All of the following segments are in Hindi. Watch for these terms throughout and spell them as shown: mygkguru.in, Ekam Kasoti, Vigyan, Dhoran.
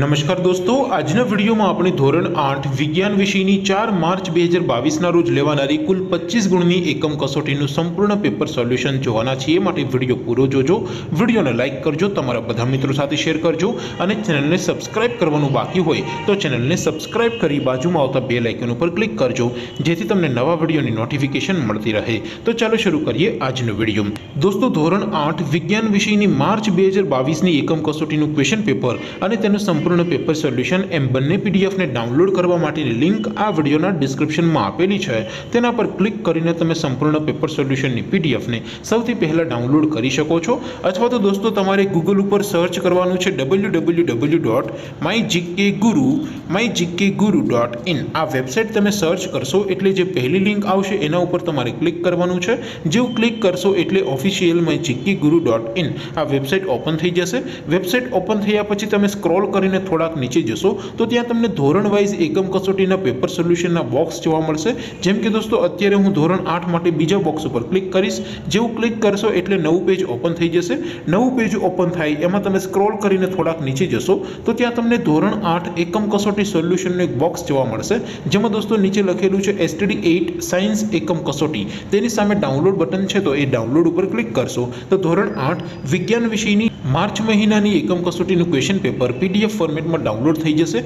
नमस्कार दोस्तों, आज वीडियो में अपने धोरण 8 विज्ञान विषय की 4 मार्च 2022 रोज लेवानारी कुल 25 गुणनी एकम कसोटी संपूर्ण पेपर सोल्यूशन जोवाना छीए। माटे वीडियो पूरो जोजो, वीडियो ने लाइक करजो, तमारा बधा मित्रों साथे शेर करजो और चेनल ने सब्सक्राइब करवानुं बाकी होय तो चेनल ने सब्सक्राइब करी बाजुमां आवता बेल आइकन पर क्लिक करजो जेथी तमने नवा वीडियो की नोटिफिकेशन मळती रहे। तो चलो शुरू करिए आजनो वीडियो। दोस्तों, धोरण 8 विज्ञान विषय की मार्च 2022 एकम कसोटी क्वेश्चन पेपर और संपूर्ण पेपर सोल्यूशन एम बने पीडीएफ ने डाउनलॉड करवा माटे लिंक आ विडियोना डिस्क्रिप्शन में आपेली है। तेना पर क्लिक करीने तमे संपूर्ण पेपर सोल्यूशन की पीडीएफ ने सौथी पहला डाउनलॉड करी शको छो। अथवा तो दोस्तों तमारे गूगल पर सर्च करवानुं छे www.mygkguru.in। आ वेबसाइट तमे सर्च करशो एटले जे पहली लिंक आवशे एना उपर तमारे क्लिक करवानुं छे। जेवू क्लिक करशो एटले ऑफिशियल mygkguru.in आ वेबसाइट ओपन थई जशे। वेबसाइट ओपन थया पछी तमे स्क्रॉल कर थोड़ा नीचे जशो तो त्यां तमने धोरण वाइज एकम कसोटी पेपर सोल्यूशन बॉक्स जोवा मळशे। जेम के दोस्तों अत्यारे हूँ धोरण 8 माटे बीजा बॉक्स पर क्लिक करीश। जेवू क्लिक करशो एटले नवुं पेज ओपन थई जशे। नवुं पेज ओपन थाय एमां तमे स्क्रॉल करीने थोड़ा नीचे जशो तो त्यां तमने धोरण 8 एकम कसोटी सोल्यूशन एक बॉक्स जोवा मळशे, जेमां दोस्तों नीचे लखेलुं छे STD 8 साइंस एकम कसोटी। तेनी सामे डाउनलॉड बटन छे तो ए डाउनलॉड उपर क्लिक करशो तो धोरण 8 विज्ञान विषयनी मार्च महीनानी एकम कसोटीनुं क्वेश्चन पेपर पीडीएफ फॉर्मेट में डाउनलॉड थी जैसे।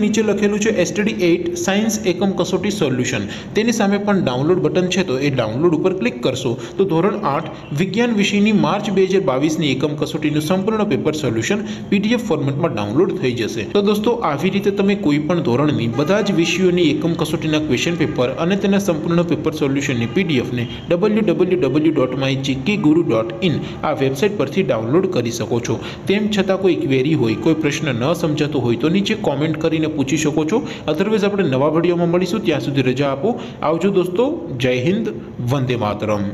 नीचे लखेलू है STD 8 साइंस एकम कसोटी सोल्यूशन। तेनी सामे पण डाउनलॉड बटन है तो ये डाउनलॉड पर क्लिक करशो तो धोरण 8 विज्ञान विषय की मार्च 2022 की एकम कसोटी संपूर्ण पेपर सोल्यूशन पीडीएफ फॉर्मेट में डाउनलॉड थी जैसे। तो दोस्तों आवी रीते तमे कोईपण धोरणनी बधा ज विषयोनी एकम कसोटीना क्वेश्चन पेपर अने तेना संपूर्ण पेपर सोल्यूशन पीडीएफ ने www.mygkguru.in आ वेबसाइट परथी डाउनलॉड करी शको छो। तेम छतां कोई क्वेरी होय, कोई प्रश्न न समझातो होय तो नीचे कॉमेंट करीने पूछी शको छो। अदरवाइज आपणे नवा विडियोमां मळीशुं, त्यां सुधी रजा आपो। आवजो दोस्तों, जय हिंद, वंदे मातरम।